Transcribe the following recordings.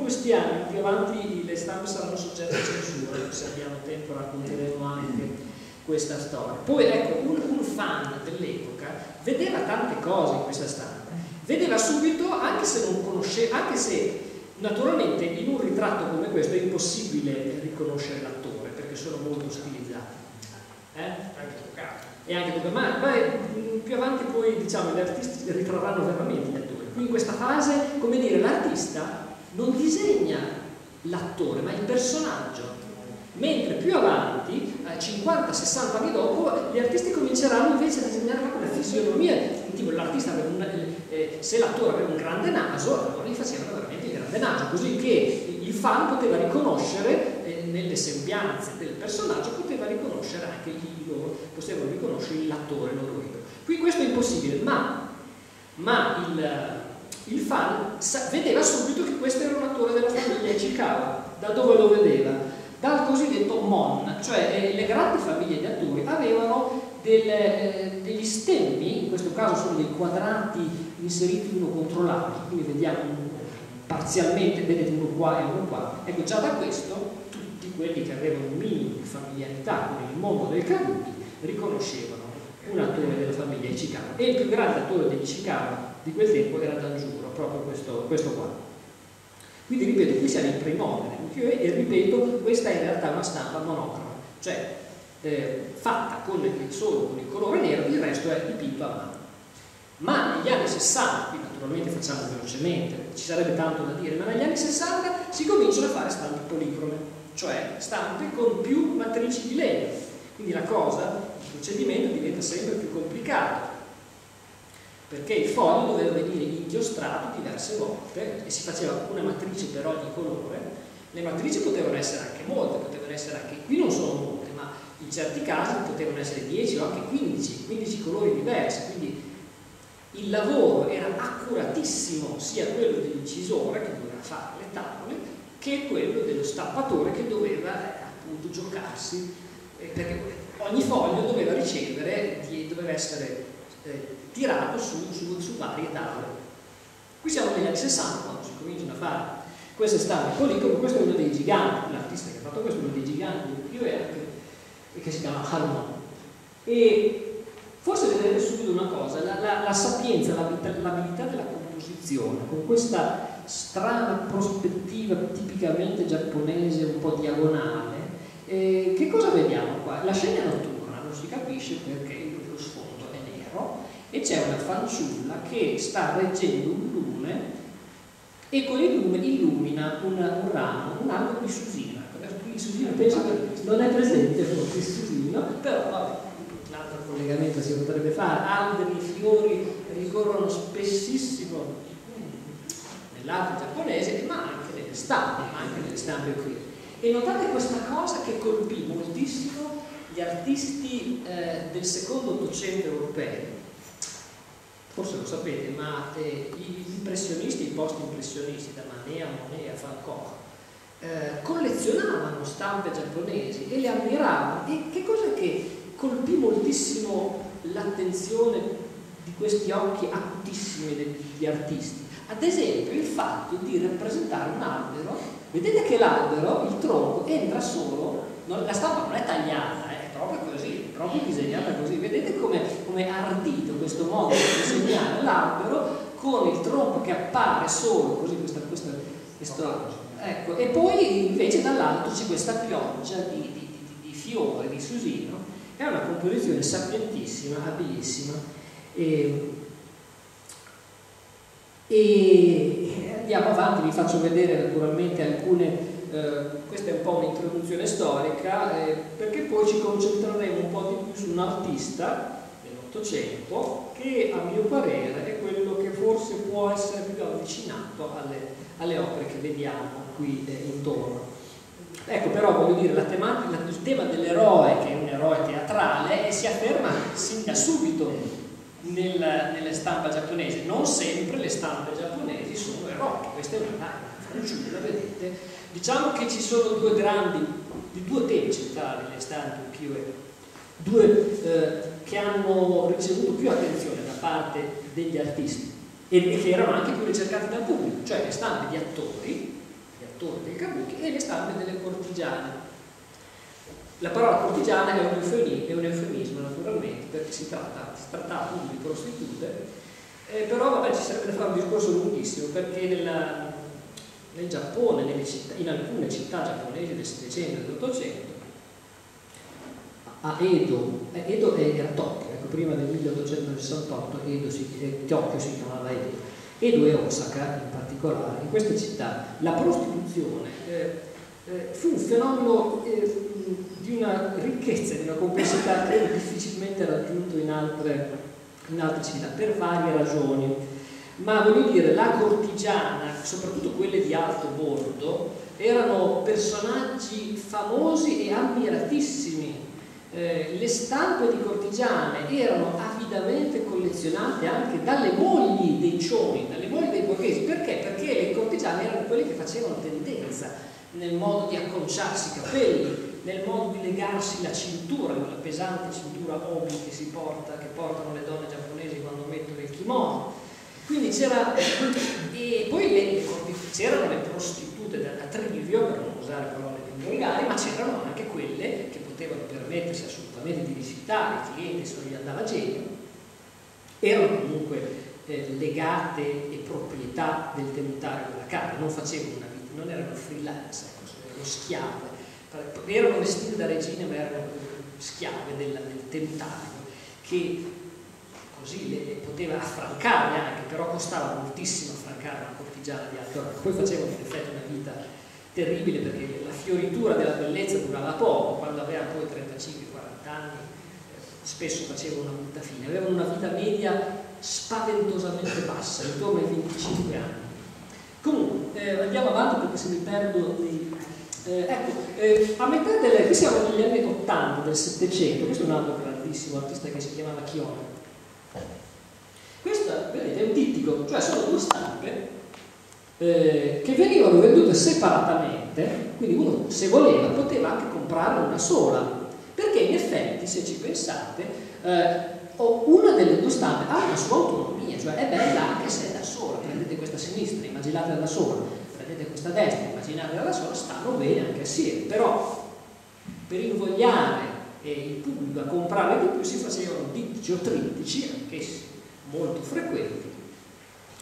in questi anni, più avanti, le stampe saranno soggette a censura, se abbiamo tempo racconteremo anche questa storia. Poi ecco, un fan dell'epoca vedeva tante cose in questa stampa, vedeva subito, anche se non conosceva, anche se naturalmente in un ritratto come questo è impossibile riconoscere l'attore, perché sono molto stilizzati. E anche toccato. Ma più avanti poi diciamo gli artisti ritrarranno veramente gli attori. Qui in questa fase, come dire, l'artista non disegna l'attore, ma il personaggio. Mentre più avanti, 50-60 anni dopo, gli artisti cominceranno invece a disegnare proprio la fisionomia. Tipo l'artista, se l'attore aveva un grande naso, allora gli facevano veramente il grande naso, così che il fan poteva riconoscere nelle sembianze del personaggio, poteva riconoscere anche potevano riconoscere l'attore loro idolo. Qui questo è impossibile, ma il fan vedeva subito che questo era un attore della famiglia Ichikawa. Da dove lo vedeva? Dal cosiddetto Mon, cioè le grandi famiglie di attori avevano degli stemmi, in questo caso sono dei quadrati inseriti uno contro l'altro, quindi vediamo parzialmente, vedete uno qua e uno qua. Ecco, già da questo tutti quelli che avevano un minimo di familiarità con il mondo del kabuki riconoscevano un attore della famiglia Ichikawa, e il più grande attore degli Ichikawa di quel tempo era D'Angelo, proprio questo qua. Quindi ripeto, qui siamo in prim'opera, e ripeto, questa è in realtà una stampa monocroma, cioè fatta solo con il colore nero, il resto è dipinto a mano. Ma negli anni 60, qui naturalmente facciamo velocemente, ci sarebbe tanto da dire, ma negli anni 60 si cominciano a fare stampe policrome, cioè stampe con più matrici di legno. Quindi la cosa, il procedimento diventa sempre più complicato, perché il foglio doveva venire inghiostrato diverse volte e si faceva una matrice per ogni colore. Le matrici potevano essere anche molte, potevano essere anche, qui non sono molte, ma in certi casi potevano essere 10 o anche 15 colori diversi, quindi il lavoro era accuratissimo, sia quello dell'incisore che doveva fare le tavole, che quello dello stampatore che doveva appunto giocarsi, perché ogni foglio doveva ricevere, doveva essere tirato su varie tavole. Qui siamo negli anni 60 quando si cominciano a fare queste stampe policrome. Questo è uno dei giganti, l'artista che ha fatto questo è uno dei giganti del Kyoto, che si chiama Harman. E forse vedrete subito una cosa, la sapienza, l'abilità della composizione, con questa strana prospettiva tipicamente giapponese, un po' diagonale. Che cosa vediamo qua? La scena è notturna, non si capisce perché lo sfondo è nero, e c'è una fanciulla che sta reggendo un lume, e con il lume illumina un ramo di Susina. Susina non è presente, forse Susina, però vabbè, un altro collegamento si potrebbe fare. Alberi, fiori ricorrono spessissimo nell'arte giapponese, ma anche nelle stampe, qui. E notate questa cosa che colpì moltissimo gli artisti del secondo Ottocento europei. Forse lo sapete, ma gli impressionisti, i post-impressionisti, da Manet a Monet a Falcò, collezionavano stampe giapponesi e le ammiravano. E che cosa che colpì moltissimo l'attenzione di questi occhi acutissimi degli artisti? Ad esempio il fatto di rappresentare un albero. Vedete che l'albero, il tronco, entra solo, la stampa non è tagliata, proprio così, proprio disegnata così. Vedete come è ardito questo modo di disegnare l'albero con il tronco che appare solo così, ecco. E poi invece dall'alto c'è questa pioggia di fiori, di Susino. È una composizione sapientissima, abilissima. E andiamo avanti, vi faccio vedere naturalmente alcune. Questa è un po' un'introduzione storica, perché poi ci concentreremo un po' di più su un artista dell'Ottocento che a mio parere è quello che forse può essere più avvicinato alle opere che vediamo qui intorno. Ecco, però voglio dire, il tema dell'eroe, che è un eroe teatrale, si afferma sin da subito nella stampa giapponese. Non sempre le stampe giapponesi sono eroi, questa è una fanciulla, vedete. Diciamo che ci sono due temi centrali nelle stampe che hanno ricevuto più attenzione da parte degli artisti e che erano anche più ricercati dal pubblico, cioè le stampe di attori torre dei Kabuki e le stampe delle cortigiane. La parola cortigiana è un eufemismo naturalmente, perché si trattava di prostitute, però vabbè, ci sarebbe da fare un discorso lunghissimo, perché nel Giappone, in alcune città giapponesi del 700 e dell'800, a Edo era Tokyo, ecco, prima del 1868 Tokyo si chiamava Edo e Osaka in particolare. In queste città la prostituzione fu un fenomeno di una ricchezza, di una complessità che difficilmente raggiunto in altre città, per varie ragioni, ma voglio dire, la cortigiana, soprattutto quelle di alto bordo, erano personaggi famosi e ammiratissimi. Le stampe di cortigiane erano avidamente collezionate anche dalle mogli dei cioni, dalle mogli dei borghesi. Perché? Perché le cortigiane erano quelle che facevano tendenza nel modo di acconciarsi i capelli, nel modo di legarsi la cintura, quella pesante cintura obi che portano le donne giapponesi quando mettono il kimono. Quindi c'era, e poi c'erano le prostitute dalla Trivio, per non usare parole più volgari, ma c'erano anche quelle che potevano permettersi assolutamente di visitare i clienti se non gli andava genio, erano comunque legate e proprietà del tenutario della casa, non facevano una vita, non erano freelance, erano schiave, erano vestite da regine ma erano schiave del tenutario, che così le poteva affrancare anche, però costava moltissimo affrancare una cortigiana di alto rango. Poi facevano in effetti una vita terribile, perché la fioritura della bellezza durava poco, quando aveva poi 35-40 anni spesso faceva una brutta fine, avevano una vita media spaventosamente bassa, intorno ai 25 anni. Comunque, andiamo avanti perché se mi perdo di... a metà delle... qui siamo negli anni 80 del 700, questo è un altro grandissimo artista che si chiamava Chioma. Questo, vedete, è un dittico, cioè sono due stampe che venivano vendute separatamente, quindi uno se voleva poteva anche comprare una sola, perché in effetti, se ci pensate, una delle due stampe ha una sua autonomia, cioè è bella anche se è da sola. Prendete questa a sinistra, immaginatela da sola, prendete questa a destra, immaginatela da sola, stanno bene anche assieme, però per invogliare il pubblico a comprare di più si facevano dittici o trittici, anch'essi molto frequenti,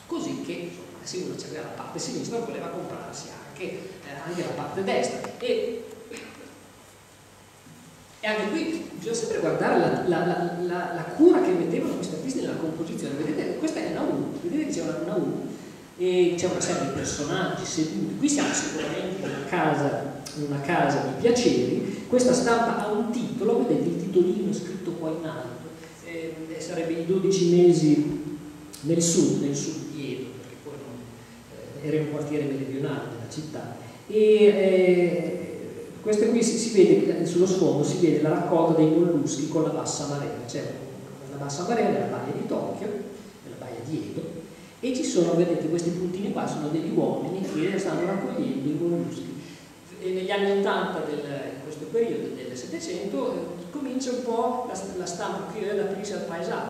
così che se uno c'aveva la parte sinistra voleva comprarsi anche la parte destra, e anche qui bisogna sempre guardare la cura che mettevano questi artisti nella composizione. Vedete, questa è una U, vedete che c'è una U e c'è una serie di personaggi seduti. Qui siamo sicuramente in una casa di piaceri. Questa stampa ha un titolo, vedete il titolino scritto qua in alto, sarebbe i 12 mesi nel sud di Edo, era un quartiere meridionale della città, e questa qui si vede, sullo sfondo si vede la raccolta dei molluschi con la bassa marea, cioè la bassa marea nella baia di Tokyo, nella baia di Edo, e ci sono, vedete, questi puntini qua sono degli uomini che stanno raccogliendo i molluschi. E negli anni 80 in questo periodo del 700 comincia un po' la stampa qui ad aprirsi al paesaggio.